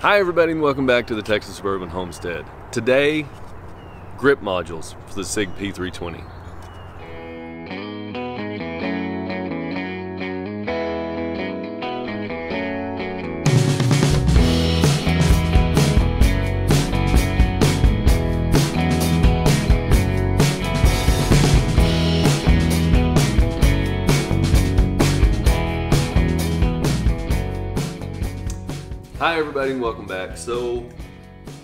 Hi everybody and welcome back to the Texas Suburban Homestead. Today, grip modules for the Sig P320. Hi everybody and welcome back. So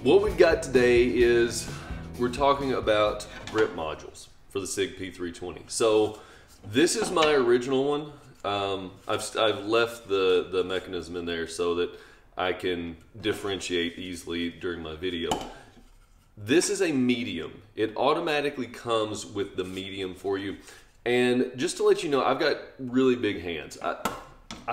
what we've got today is we're talking about grip modules for the Sig P320. So this is my original one. I've left the mechanism in there so that I can differentiate easily during my video. This is a medium. It automatically comes with the medium for you. And just to let you know, I've got really big hands. I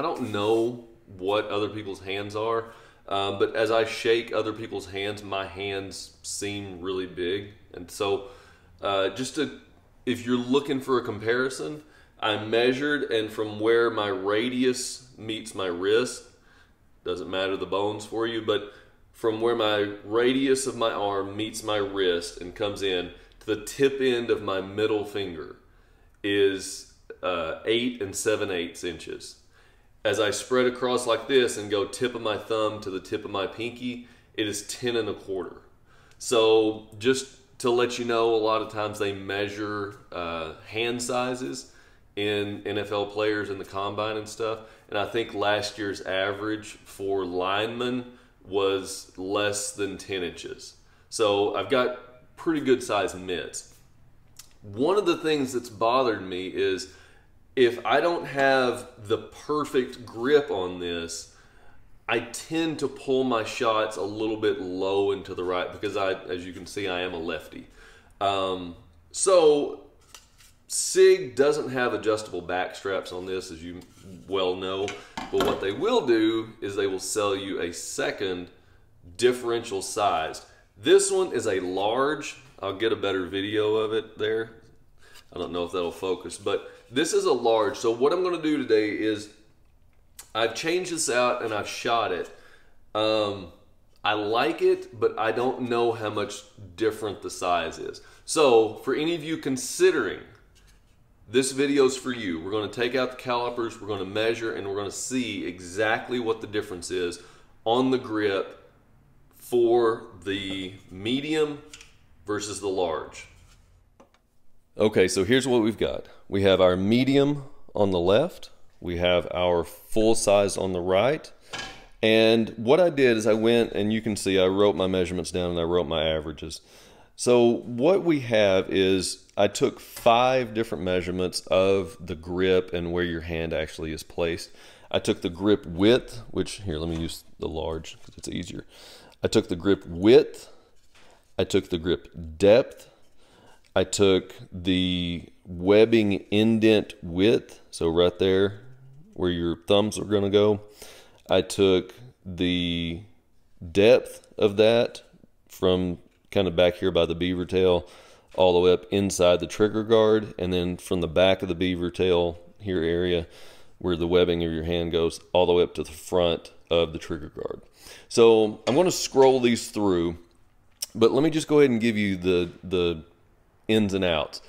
don't know what other people's hands are, but as I shake other people's hands, my hands seem really big. And so if you're looking for a comparison, I measured, and from where my radius meets my wrist, doesn't matter the bones for you, but from where my radius of my arm meets my wrist and comes in to the tip end of my middle finger is 8 7/8 inches. As I spread across like this and go tip of my thumb to the tip of my pinky, it is 10 1/4. So just to let you know, a lot of times they measure hand sizes in NFL players in the combine and stuff. And I think last year's average for linemen was less than 10 inches. So I've got pretty good size mitts. One of the things that's bothered me is if I don't have the perfect grip on this, I tend to pull my shots a little bit low and to the right because as you can see, I am a lefty. So Sig doesn't have adjustable back straps on this, as you well know, but what they will do is they will sell you a second differential size. This one is a large. I'll get a better video of it there. I don't know if that'll focus, but this is a large. So what I'm gonna do today is I've changed this out and I've shot it. I like it, but I don't know how much different the size is. So for any of you considering, this video's for you. We're gonna take out the calipers, we're gonna measure, and we're gonna see exactly what the difference is on the grip for the medium versus the large. Okay, so here's what we've got. We have our medium on the left, we have our full size on the right, and what I did is I went, and you can see I wrote my measurements down and I wrote my averages. So what we have is I took 5 different measurements of the grip and where your hand actually is placed. I took the grip width, which here, let me use the large because it's easier. I took the grip width, I took the grip depth, I took the webbing indent width, so right there where your thumbs are going to go. I took the depth of that from kind of back here by the beaver tail all the way up inside the trigger guard, and then from the back of the beaver tail here area where the webbing of your hand goes all the way up to the front of the trigger guard. So I'm going to scroll these through, but let me just go ahead and give you the ins and outs.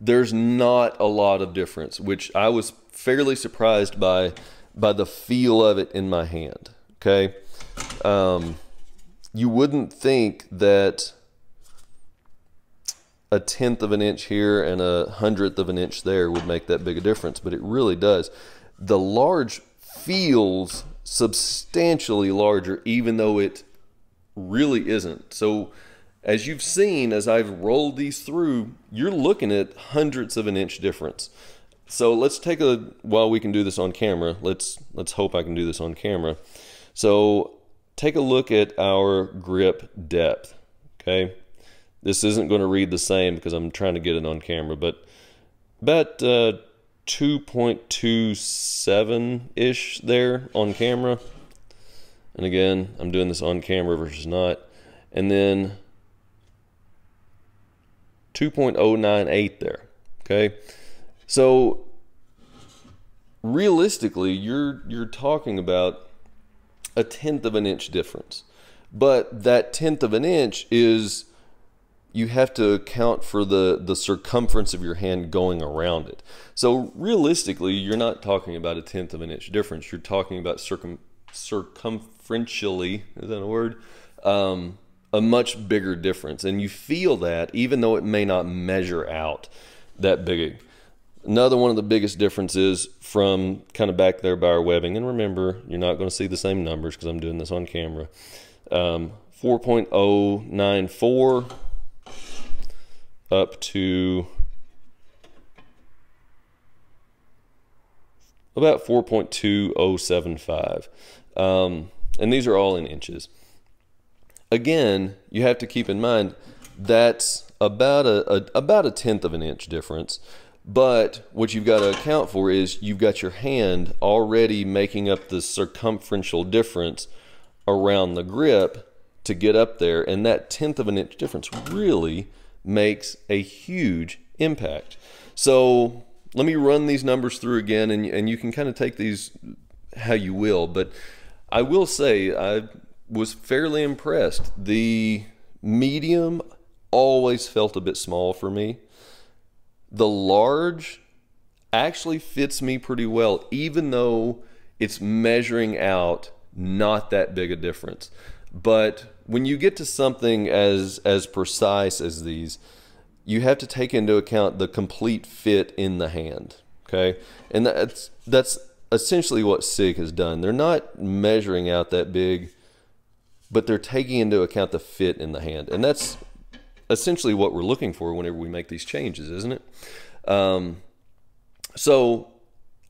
There's not a lot of difference, which I was fairly surprised by the feel of it in my hand. Okay, you wouldn't think that 1/10 of an inch here and 100th of an inch there would make that big a difference, but it really does. The large feels substantially larger, even though it really isn't. So as you've seen, as I've rolled these through, you're looking at 100ths of an inch difference. So let's take while we can do this on camera, let's hope I can do this on camera. So take a look at our grip depth, okay? This isn't going to read the same because I'm trying to get it on camera, but about 2.27-ish there on camera. And again, I'm doing this on camera versus not. And then 2.098 there, okay? So realistically, you're talking about 1/10 of an inch difference. But that 1/10 of an inch is, you have to account for the circumference of your hand going around it. So realistically, you're not talking about a 1/10 of an inch difference. You're talking about circumferentially, is that a word? A much bigger difference. And you feel that even though it may not measure out that big. Another one of the biggest differences from kind of back there by our webbing, and remember, you're not going to see the same numbers because I'm doing this on camera. 4.094 up to about 4.2075. And these are all in inches. Again, you have to keep in mind that's about a 1/10 of an inch difference. But what you've got to account for is you've got your hand already making up the circumferential difference around the grip to get up there. And that 1/10 of an inch difference really makes a huge impact. So let me run these numbers through again, and you can kind of take these how you will. But I will say I was fairly impressed. The medium always felt a bit small for me. The large actually fits me pretty well, even though it's measuring out not that big a difference. But when you get to something as precise as these, you have to take into account the complete fit in the hand, okay? And that's essentially what Sig has done. They're not measuring out that big, but they're taking into account the fit in the hand. And that's essentially what we're looking for whenever we make these changes, isn't it? So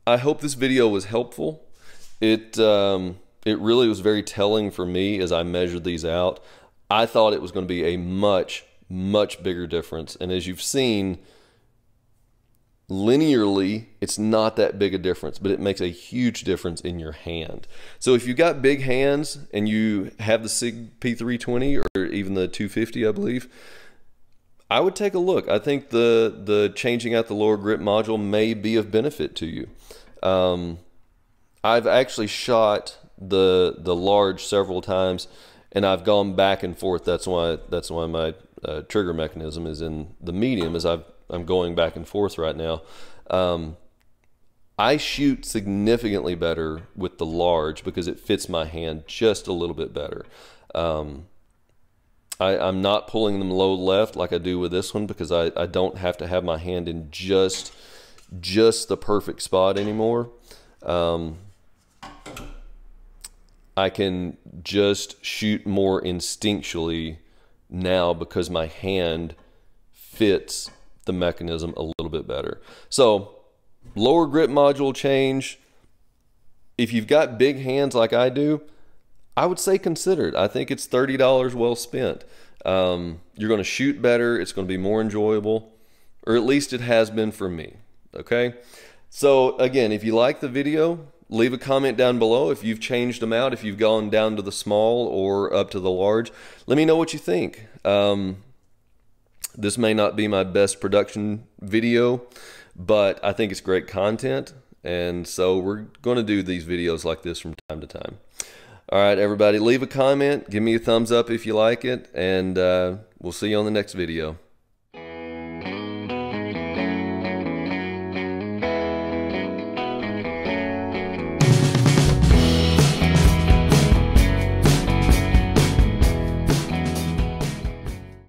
I hope this video was helpful. It really was very telling for me as I measured these out. I thought it was going to be a much, much bigger difference. And as you've seen, linearly, it's not that big a difference, but it makes a huge difference in your hand. So if you got big hands and you have the Sig P320 or even the 250, I believe, I would take a look. I think the changing out the lower grip module may be of benefit to you. I've actually shot the large several times, and I've gone back and forth. That's why my trigger mechanism is in the medium, as I'm going back and forth right now. I shoot significantly better with the large because it fits my hand just a little bit better. I'm not pulling them low left like I do with this one because I don't have to have my hand in just the perfect spot anymore. I can just shoot more instinctually now because my hand fits the mechanism a little bit better. So lower grip module change. If you've got big hands like I do, I would say consider it. I think it's $30 well spent. You're going to shoot better. It's going to be more enjoyable, or at least it has been for me. Okay. So again, if you like the video, leave a comment down below if you've changed them out, if you've gone down to the small or up to the large. Let me know what you think. This may not be my best production video, but I think it's great content. And so we're going to do these videos like this from time to time. All right, everybody, leave a comment. Give me a thumbs up if you like it. And we'll see you on the next video.